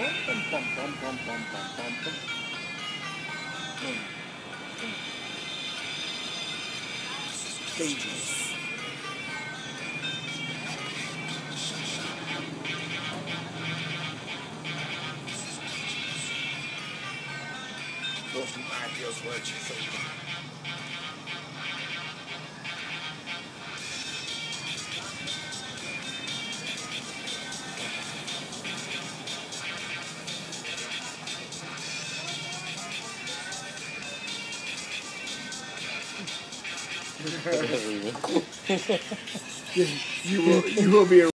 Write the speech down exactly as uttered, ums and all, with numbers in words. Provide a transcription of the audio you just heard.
Dangerous. Those ideas were just over. you will you will be a